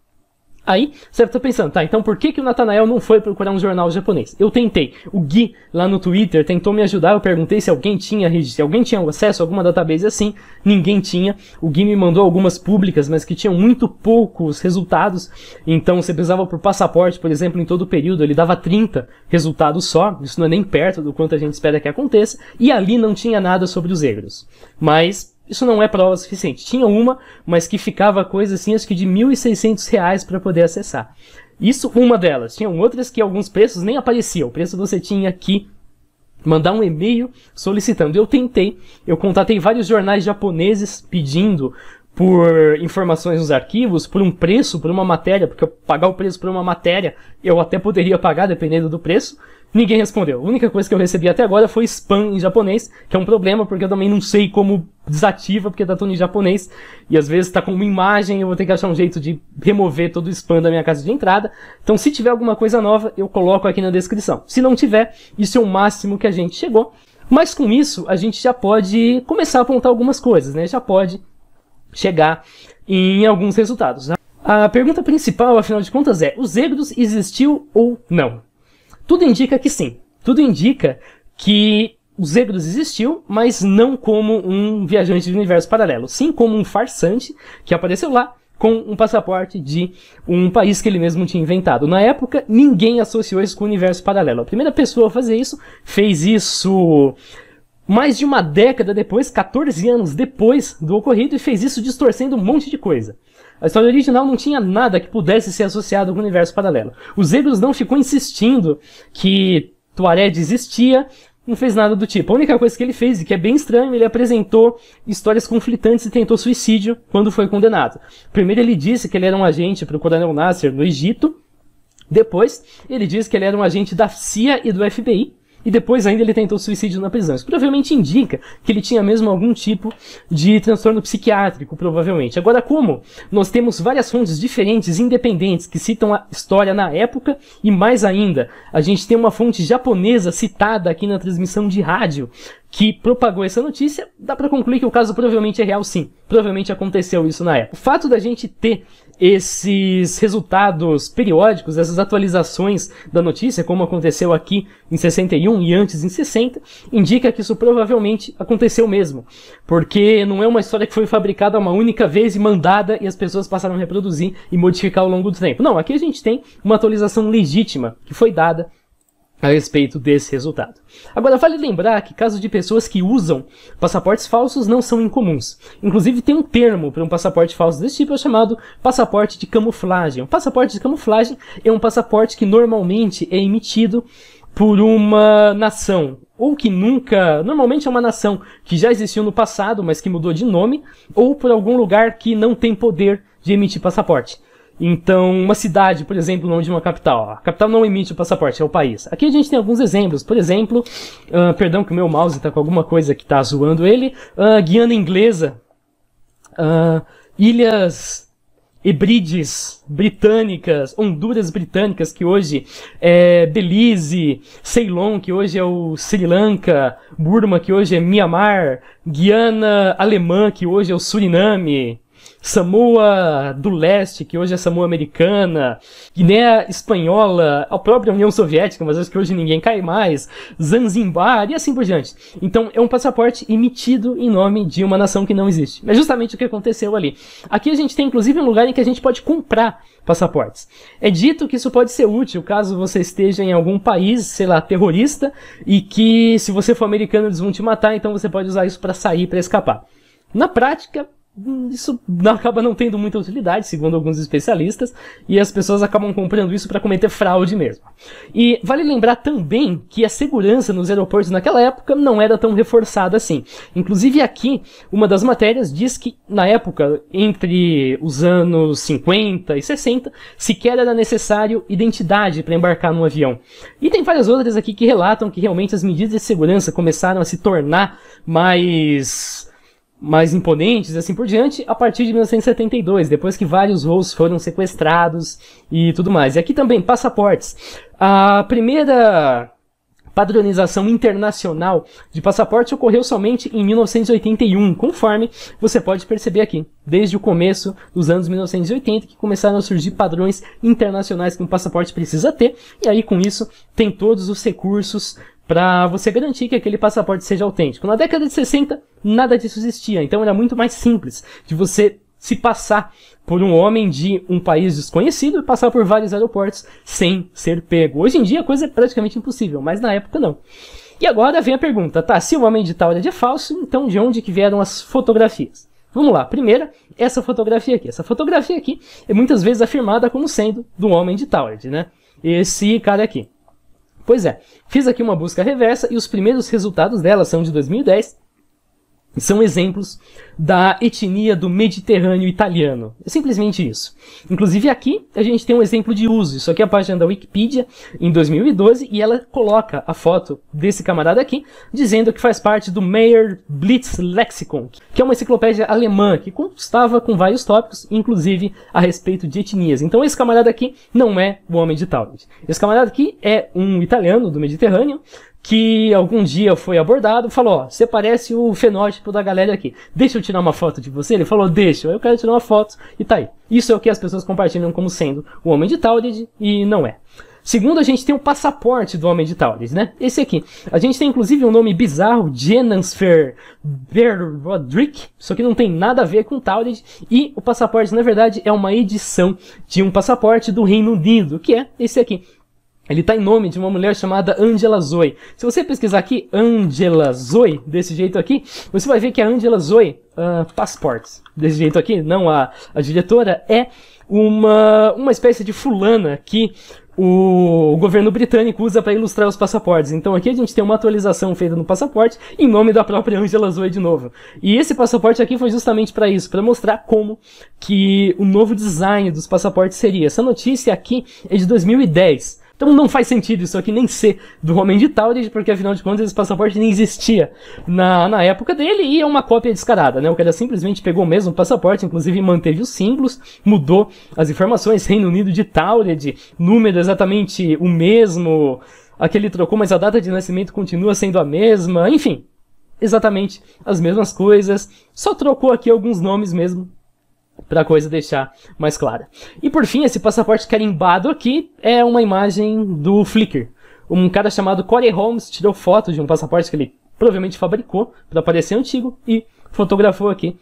Aí, você tá pensando, tá, então por que que o Natanael não foi procurar um jornal japonês? Eu tentei. O Gui, lá no Twitter, tentou me ajudar. Eu perguntei se alguém tinha, se alguém tinha acesso a alguma database assim. Ninguém tinha. O Gui me mandou algumas públicas, mas que tinham muito poucos resultados. Então, você precisava por passaporte, por exemplo, em todo o período. Ele dava trinta resultados só. Isso não é nem perto do quanto a gente espera que aconteça. E ali não tinha nada sobre os Zegrus. Mas isso não é prova suficiente. Tinha uma, mas que ficava coisa assim, acho que de mil e seiscentos reais para poder acessar. Isso, uma delas. Tinham outras que alguns preços nem apareciam. O preço você tinha que mandar um e-mail solicitando. Eu tentei, eu contatei vários jornais japoneses pedindo por informações nos arquivos, por um preço, por uma matéria, porque eu pagar o preço por uma matéria, eu até poderia pagar, dependendo do preço. Ninguém respondeu. A única coisa que eu recebi até agora foi spam em japonês, que é um problema, porque eu também não sei como desativa, porque tá tudo em japonês, e às vezes tá com uma imagem, eu vou ter que achar um jeito de remover todo o spam da minha casa de entrada. Então, se tiver alguma coisa nova, eu coloco aqui na descrição. Se não tiver, isso é o máximo que a gente chegou. Mas com isso, a gente já pode começar a apontar algumas coisas, né? Já pode chegar em alguns resultados. A pergunta principal, afinal de contas, é: os Zegrus existiu ou não? Tudo indica que sim. Tudo indica que os Zegrus existiu, mas não como um viajante de universo paralelo. Sim, como um farsante que apareceu lá com um passaporte de um país que ele mesmo tinha inventado. Na época, ninguém associou isso com o universo paralelo. A primeira pessoa a fazer isso fez isso mais de uma década depois, quatorze anos depois do ocorrido, e fez isso distorcendo um monte de coisa. A história original não tinha nada que pudesse ser associado com o universo paralelo. Os Zegrus não ficou insistindo que Tuareg existia, não fez nada do tipo. A única coisa que ele fez, e que é bem estranho, ele apresentou histórias conflitantes e tentou suicídio quando foi condenado. Primeiro ele disse que ele era um agente para o Coronel Nasser no Egito, depois ele disse que ele era um agente da C I A e do F B I, e depois ainda ele tentou suicídio na prisão. Isso provavelmente indica que ele tinha mesmo algum tipo de transtorno psiquiátrico, provavelmente. Agora, como nós temos várias fontes diferentes, independentes, que citam a história na época, e mais ainda, a gente tem uma fonte japonesa citada aqui na transmissão de rádio que propagou essa notícia, dá pra concluir que o caso provavelmente é real, sim. Provavelmente aconteceu isso na época. O fato da gente ter esses resultados periódicos, essas atualizações da notícia, como aconteceu aqui em sessenta e um e antes em sessenta, indica que isso provavelmente aconteceu mesmo, porque não é uma história que foi fabricada uma única vez e mandada e as pessoas passaram a reproduzir e modificar ao longo do tempo. Não, aqui a gente tem uma atualização legítima que foi dada a respeito desse resultado. Agora, vale lembrar que casos de pessoas que usam passaportes falsos não são incomuns. Inclusive, tem um termo para um passaporte falso desse tipo, é chamado passaporte de camuflagem. O passaporte de camuflagem é um passaporte que normalmente é emitido por uma nação, ou que nunca, normalmente é uma nação que já existiu no passado, mas que mudou de nome, ou por algum lugar que não tem poder de emitir passaporte. Então, uma cidade, por exemplo, não de uma capital. A capital não emite o passaporte, é o país. Aqui a gente tem alguns exemplos. Por exemplo, uh, perdão que o meu mouse está com alguma coisa que está zoando ele. Uh, Guiana Inglesa, uh, Ilhas Hebrides Britânicas, Honduras Britânicas, que hoje é Belize, Ceilão, que hoje é o Sri Lanka, Burma, que hoje é Mianmar, Guiana Alemã, que hoje é o Suriname, Samoa do Leste, que hoje é Samoa Americana, Guiné Espanhola, a própria União Soviética, mas acho que hoje ninguém cai mais, Zanzibar e assim por diante. Então é um passaporte emitido em nome de uma nação que não existe. É justamente o que aconteceu ali. Aqui a gente tem inclusive um lugar em que a gente pode comprar passaportes. É dito que isso pode ser útil caso você esteja em algum país, sei lá, terrorista, e que se você for americano eles vão te matar, então você pode usar isso para sair, para escapar. Na prática, isso acaba não tendo muita utilidade, segundo alguns especialistas, e as pessoas acabam comprando isso para cometer fraude mesmo. E vale lembrar também que a segurança nos aeroportos naquela época não era tão reforçada assim. Inclusive aqui, uma das matérias diz que na época, entre os anos cinquenta e sessenta, sequer era necessário identidade para embarcar num avião. E tem várias outras aqui que relatam que realmente as medidas de segurança começaram a se tornar mais... mais imponentes e assim por diante, a partir de mil novecentos e setenta e dois, depois que vários voos foram sequestrados e tudo mais. E aqui também, passaportes. A primeira padronização internacional de passaporte ocorreu somente em mil novecentos e oitenta e um, conforme você pode perceber aqui, desde o começo dos anos mil novecentos e oitenta, que começaram a surgir padrões internacionais que um passaporte precisa ter, e aí com isso tem todos os recursos para você garantir que aquele passaporte seja autêntico. Na década de sessenta, nada disso existia, então era muito mais simples de você se passar por um homem de um país desconhecido e passar por vários aeroportos sem ser pego. Hoje em dia a coisa é praticamente impossível, mas na época não. E agora vem a pergunta, tá, se o Homem de Taured é falso, então de onde que vieram as fotografias? Vamos lá, primeira, essa fotografia aqui. Essa fotografia aqui é muitas vezes afirmada como sendo do Homem de Taured, né? Esse cara aqui. Pois é, fiz aqui uma busca reversa e os primeiros resultados dela são de dois mil e dez e são exemplos da etnia do Mediterrâneo italiano. É simplesmente isso. Inclusive aqui a gente tem um exemplo de uso. Isso aqui é a página da Wikipedia em dois mil e doze e ela coloca a foto desse camarada aqui dizendo que faz parte do Meyer Blitzlexikon, que é uma enciclopédia alemã que constava com vários tópicos, inclusive a respeito de etnias. Então esse camarada aqui não é o Homem de Taured. Esse camarada aqui é um italiano do Mediterrâneo que algum dia foi abordado, falou, ó, você parece o fenótipo da galera aqui, deixa eu tirar uma foto de você? Ele falou, deixa, eu quero tirar uma foto, e tá aí. Isso é o que as pessoas compartilham como sendo o Homem de Taured, e não é. Segundo, a gente tem o passaporte do Homem de Taured, né? Esse aqui. A gente tem, inclusive, um nome bizarro, Jenansfer Berrodrick. Isso aqui não tem nada a ver com Taured. E o passaporte, na verdade, é uma edição de um passaporte do Reino Unido, que é esse aqui. Ele está em nome de uma mulher chamada Angela Zoe. Se você pesquisar aqui, Angela Zoe, desse jeito aqui, você vai ver que a Angela Zoe, uh, passports, desse jeito aqui, não a, a diretora, é uma, uma espécie de fulana que o, o governo britânico usa para ilustrar os passaportes. Então aqui a gente tem uma atualização feita no passaporte em nome da própria Angela Zoe de novo. E esse passaporte aqui foi justamente para isso, para mostrar como que o novo design dos passaportes seria. Essa notícia aqui é de dois mil e dez. Então não faz sentido isso aqui nem ser do Homem de Taured, porque afinal de contas esse passaporte nem existia na, na época dele e é uma cópia descarada, né? O cara simplesmente pegou o mesmo passaporte, inclusive manteve os símbolos, mudou as informações, Reino Unido de Taured, número exatamente o mesmo, aquele trocou, mas a data de nascimento continua sendo a mesma, enfim, exatamente as mesmas coisas, só trocou aqui alguns nomes mesmo. para a coisa deixar mais clara. E por fim, esse passaporte carimbado aqui é uma imagem do Flickr. Um cara chamado Corey Holmes tirou foto de um passaporte que ele provavelmente fabricou para parecer antigo e fotografou aqui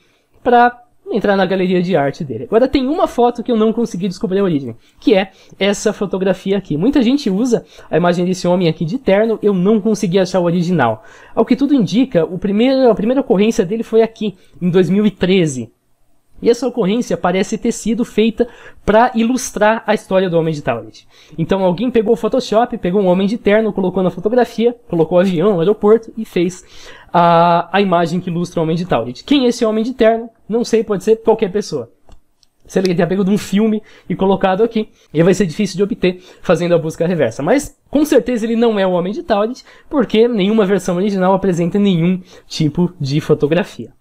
para entrar na galeria de arte dele. Agora tem uma foto que eu não consegui descobrir a origem, que é essa fotografia aqui. Muita gente usa a imagem desse homem aqui de terno, eu não consegui achar o original. Ao que tudo indica, o primeiro, a primeira ocorrência dele foi aqui, em dois mil e treze. E essa ocorrência parece ter sido feita para ilustrar a história do Homem de Taured. Então alguém pegou o Photoshop, pegou um homem de terno, colocou na fotografia, colocou o avião, o aeroporto e fez a, a imagem que ilustra o Homem de Taured. Quem é esse Homem de Terno? Não sei, pode ser qualquer pessoa. Se ele tem pegado um filme e colocado aqui, ele vai ser difícil de obter fazendo a busca reversa. Mas, com certeza, ele não é o Homem de Taured, porque nenhuma versão original apresenta nenhum tipo de fotografia.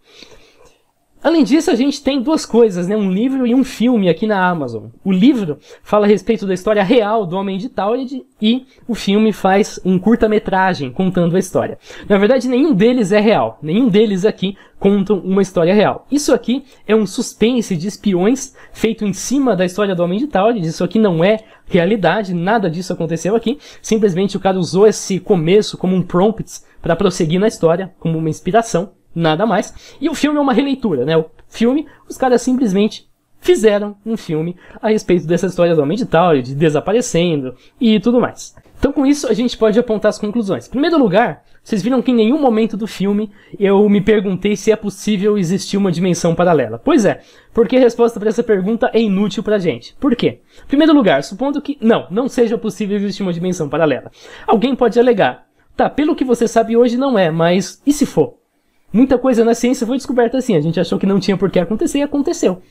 Além disso, a gente tem duas coisas, né? Um livro e um filme aqui na Amazon. O livro fala a respeito da história real do Homem de Taured e o filme faz um curta-metragem contando a história. Na verdade, nenhum deles é real. Nenhum deles aqui contam uma história real. Isso aqui é um suspense de espiões feito em cima da história do Homem de Taured. Isso aqui não é realidade, nada disso aconteceu aqui. Simplesmente o cara usou esse começo como um prompt para prosseguir na história, como uma inspiração. Nada mais. E o filme é uma releitura, né? O filme, os caras simplesmente fizeram um filme a respeito dessa história do Homem de Taured, de desaparecendo e tudo mais. Então com isso a gente pode apontar as conclusões. Em primeiro lugar, vocês viram que em nenhum momento do filme eu me perguntei se é possível existir uma dimensão paralela. Pois é, porque a resposta para essa pergunta é inútil pra gente. Por quê? Em primeiro lugar, supondo que não, não seja possível existir uma dimensão paralela. Alguém pode alegar, tá, pelo que você sabe hoje não é, mas e se for? Muita coisa na ciência foi descoberta assim, a gente achou que não tinha por que acontecer e aconteceu.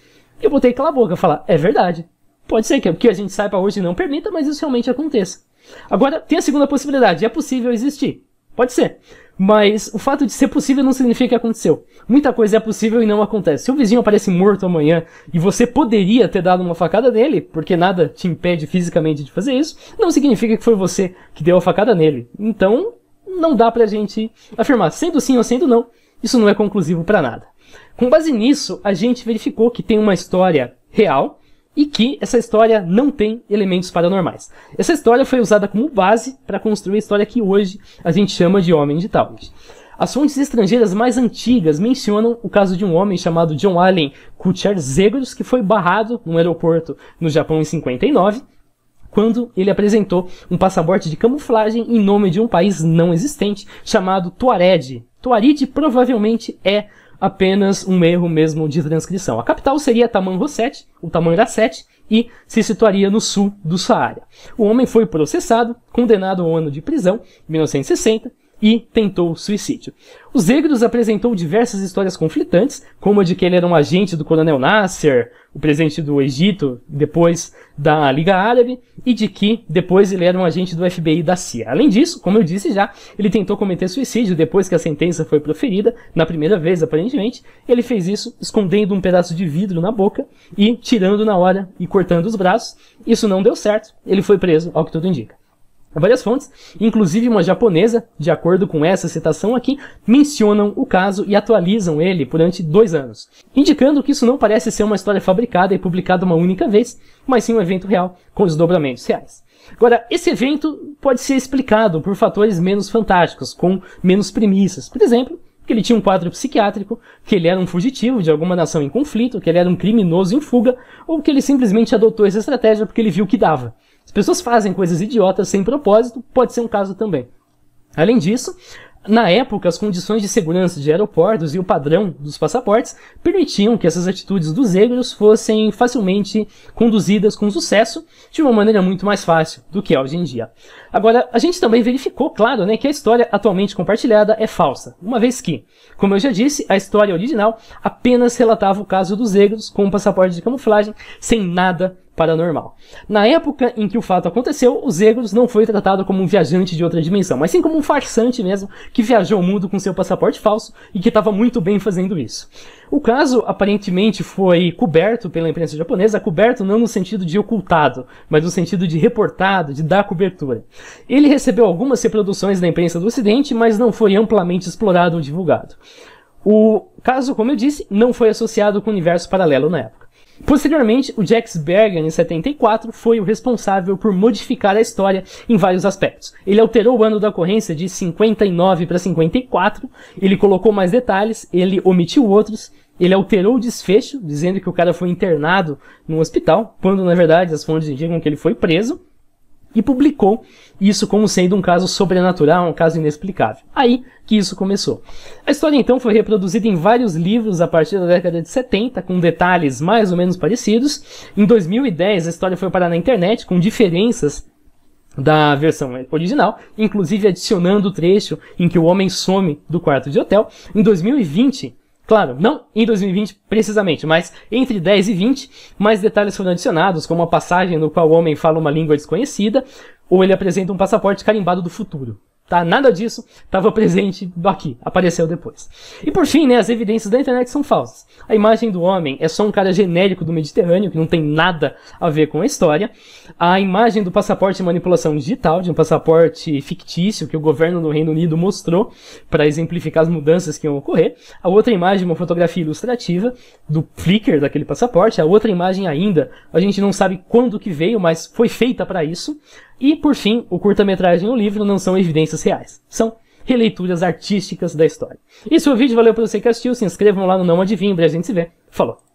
Eu botei aquela boca e falar, é verdade. Pode ser que o que a gente saiba hoje não permita, mas isso realmente aconteça. Agora, tem a segunda possibilidade, é possível existir. Pode ser. Mas o fato de ser possível não significa que aconteceu. Muita coisa é possível e não acontece. Se o vizinho aparece morto amanhã e você poderia ter dado uma facada nele, porque nada te impede fisicamente de fazer isso, não significa que foi você que deu a facada nele. Então, não dá pra gente afirmar, sendo sim ou sendo não. Isso não é conclusivo para nada. Com base nisso, a gente verificou que tem uma história real e que essa história não tem elementos paranormais. Essa história foi usada como base para construir a história que hoje a gente chama de Homem de Taured. As fontes estrangeiras mais antigas mencionam o caso de um homem chamado John Allen Kuchar Zegrus, que foi barrado num aeroporto no Japão em cinquenta e nove, quando ele apresentou um passaporte de camuflagem em nome de um país não existente chamado Tuareg. Taured provavelmente é apenas um erro mesmo de transcrição. A capital seria Tamanrasset, ou Tamanrasset, e se situaria no sul do Saara. O homem foi processado, condenado a um ano de prisão, em mil novecentos e sessenta, e tentou suicídio. O Zegrus apresentou diversas histórias conflitantes, como a de que ele era um agente do Coronel Nasser, o presidente do Egito, depois da Liga Árabe, e de que depois ele era um agente do F B I e da C I A. Além disso, como eu disse já, ele tentou cometer suicídio depois que a sentença foi proferida, na primeira vez aparentemente. Ele fez isso escondendo um pedaço de vidro na boca e tirando na hora e cortando os braços. Isso não deu certo, ele foi preso, ao que tudo indica. Várias fontes, inclusive uma japonesa, de acordo com essa citação aqui, mencionam o caso e atualizam ele durante dois anos, indicando que isso não parece ser uma história fabricada e publicada uma única vez, mas sim um evento real com desdobramentos reais. Agora, esse evento pode ser explicado por fatores menos fantásticos, com menos premissas. Por exemplo, que ele tinha um quadro psiquiátrico, que ele era um fugitivo de alguma nação em conflito, que ele era um criminoso em fuga, ou que ele simplesmente adotou essa estratégia porque ele viu que dava. As pessoas fazem coisas idiotas sem propósito, pode ser um caso também. Além disso, na época, as condições de segurança de aeroportos e o padrão dos passaportes permitiam que essas atitudes dos Zegrus fossem facilmente conduzidas com sucesso, de uma maneira muito mais fácil do que é hoje em dia. Agora, a gente também verificou, claro, né, que a história atualmente compartilhada é falsa, uma vez que, como eu já disse, a história original apenas relatava o caso dos Zegrus com um passaporte de camuflagem, sem nada paranormal. Na época em que o fato aconteceu, o Zegrus não foi tratado como um viajante de outra dimensão, mas sim como um farsante mesmo, que viajou o mundo com seu passaporte falso e que estava muito bem fazendo isso. O caso, aparentemente, foi coberto pela imprensa japonesa, coberto não no sentido de ocultado, mas no sentido de reportado, de dar cobertura. Ele recebeu algumas reproduções da imprensa do Ocidente, mas não foi amplamente explorado ou divulgado. O caso, como eu disse, não foi associado com o universo paralelo na época. Posteriormente, o Jacques Bergier, em setenta e quatro, foi o responsável por modificar a história em vários aspectos. Ele alterou o ano da ocorrência de cinquenta e nove para cinquenta e quatro, ele colocou mais detalhes, ele omitiu outros, ele alterou o desfecho, dizendo que o cara foi internado num hospital, quando na verdade as fontes indicam que ele foi preso, e publicou isso como sendo um caso sobrenatural, um caso inexplicável. Aí que isso começou. A história então foi reproduzida em vários livros a partir da década de setenta, com detalhes mais ou menos parecidos. Em dois mil e dez a história foi parar na internet, com diferenças da versão original, inclusive adicionando o trecho em que o homem some do quarto de hotel. Em dois mil e vinte... Claro, não em dois mil e vinte precisamente, mas entre dez e vinte, mais detalhes foram adicionados, como uma passagem no qual o homem fala uma língua desconhecida, ou ele apresenta um passaporte carimbado do futuro. Tá? Nada disso estava presente aqui, apareceu depois. E por fim, né, as evidências da internet são falsas. A imagem do homem é só um cara genérico do Mediterrâneo, que não tem nada a ver com a história. A imagem do passaporte de manipulação digital, de um passaporte fictício que o governo do Reino Unido mostrou para exemplificar as mudanças que iam ocorrer. A outra imagem, uma fotografia ilustrativa do Flickr daquele passaporte. A outra imagem ainda, a gente não sabe quando que veio, mas foi feita para isso. E, por fim, o curta-metragem e o livro não são evidências reais. São releituras artísticas da história. Esse foi o vídeo, valeu por você que assistiu. Se inscrevam lá no Não Adivinho, e a gente se vê. Falou!